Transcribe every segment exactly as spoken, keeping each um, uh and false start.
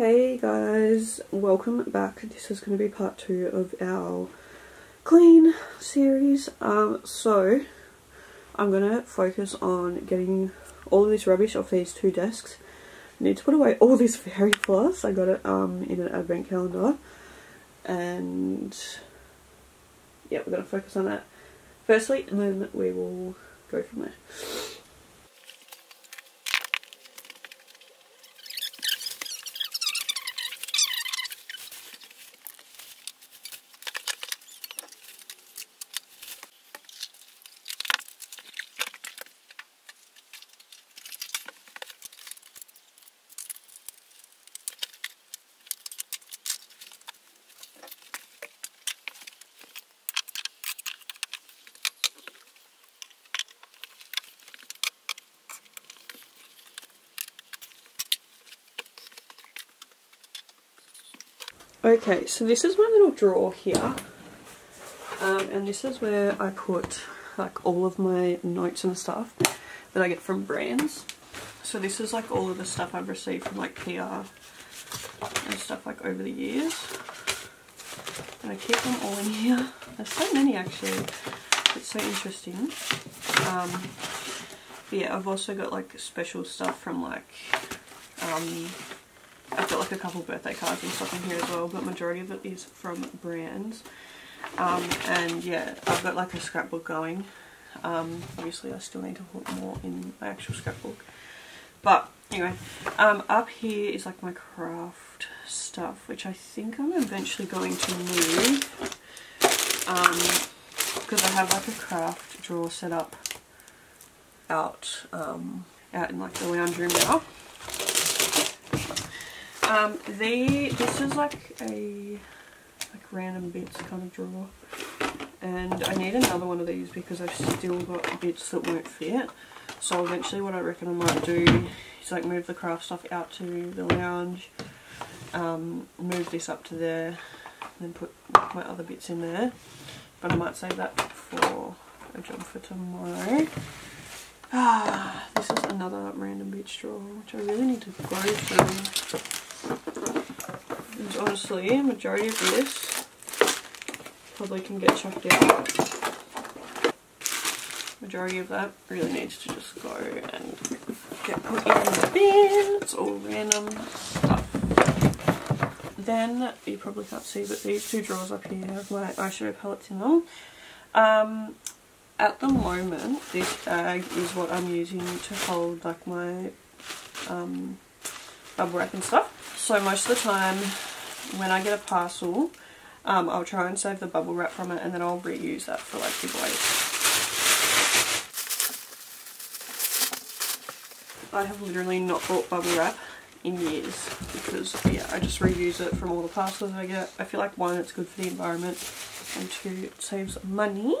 Hey guys, welcome back. This is going to be part two of our clean series. Um, so I'm going to focus on getting all of this rubbish off these two desks. I need to put away all this fairy floss. I got it um, in an advent calendar. And yeah, we're going to focus on that firstly, and then we will go from there. Okay, so this is my little drawer here, um, and this is where I put like all of my notes and stuff that I get from brands. So this is like all of the stuff I've received from like P R and stuff like over the years, and I keep them all in here. There's so many actually, it's so interesting. Um, but yeah, I've also got like special stuff from like um, I've got like a couple birthday cards and stuff in here as well, but majority of it is from brands. Um, and yeah, I've got like a scrapbook going. Um, obviously I still need to put more in my actual scrapbook. But anyway, um, up here is like my craft stuff, which I think I'm eventually going to move. Um, because I have like a craft drawer set up out, um, out in like the lounge room now. Um, the, this is like a like random bits kind of drawer, and I need another one of these because I've still got bits that won't fit. So eventually what I reckon I might do is like move the craft stuff out to the lounge, um, move this up to there, and then put my other bits in there. But I might save that for a job for tomorrow. Ah, this is another random bits drawer which I really need to go through. And honestly, a majority of this probably can get chucked out. Majority of that really needs to just go and get put in the bin. It's all random stuff. Then, you probably can't see, but these two drawers up here have my eyeshadow palettes in them. Um, at the moment, this bag is what I'm using to hold like my um, bubble wrap and stuff. So most of the time when I get a parcel, um, I'll try and save the bubble wrap from it, and then I'll reuse that for like giveaways. I have literally not bought bubble wrap in years because yeah, I just reuse it from all the parcels I get. I feel like one, it's good for the environment, and two, it saves money.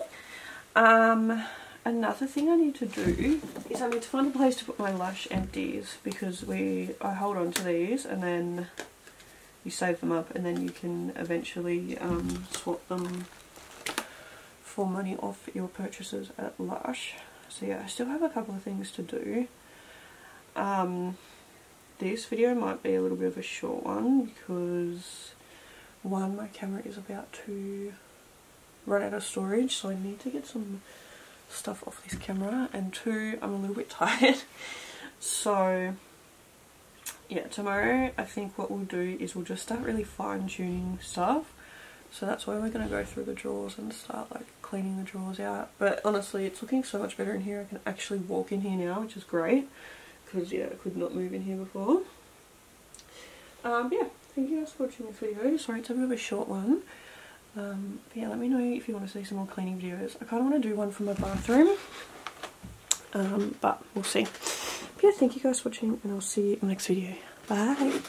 Um, Another thing I need to do is I need to find a place to put my Lush empties, because we I hold on to these and then you save them up, and then you can eventually um, swap them for money off your purchases at Lush. So yeah, I still have a couple of things to do. Um, this video might be a little bit of a short one because one, my camera is about to run out of storage, so I need to get some stuff off this camera, and two, I'm a little bit tired. So yeah, tomorrow I think what we'll do is we'll just start really fine-tuning stuff, so that's why we're going to go through the drawers and start like cleaning the drawers out. But honestly, it's looking so much better in here. I can actually walk in here now, which is great, because yeah, I could not move in here before. Um yeah, thank you guys for watching this video. Sorry it's a bit of a short one. Um, but yeah, let me know if you want to see some more cleaning videos. I kind of want to do one for my bathroom, um, but we'll see. But yeah, thank you guys for watching, and I'll see you in the next video. Bye!